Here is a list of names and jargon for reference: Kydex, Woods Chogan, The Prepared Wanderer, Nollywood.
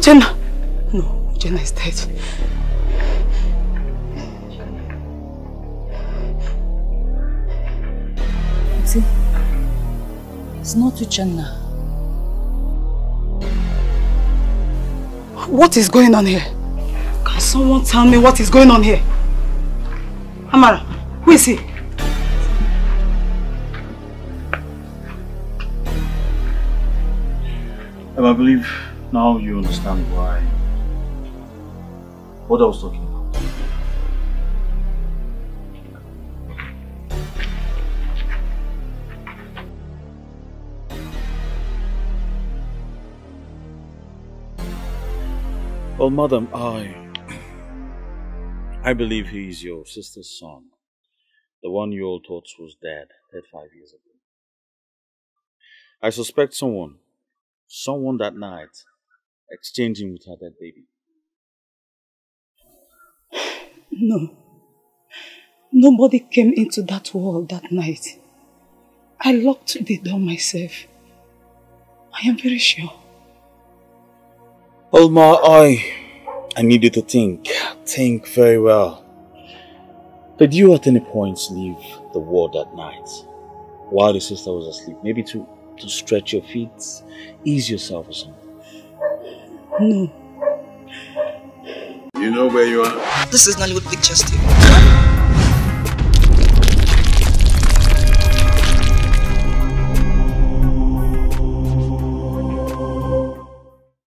Uchenna. No, Uchenna is dead. See, it's not Uchenna. What is going on here? Can someone tell me what is going on here? Amara, who is he? I believe now you understand why. What I was talking about. Well, madam, I believe he is your sister's son. The one you all thought was dead 5 years ago. I suspect someone that night exchanging with her dead baby. No. Nobody came into that world that night. I locked the door myself. I am very sure. Alma, I need you to think. Think very well. Did you at any point leave the world that night while your sister was asleep? Maybe to stretch your feet, ease yourself or something? No. You know where you are? This is Nollywood Pictures TV.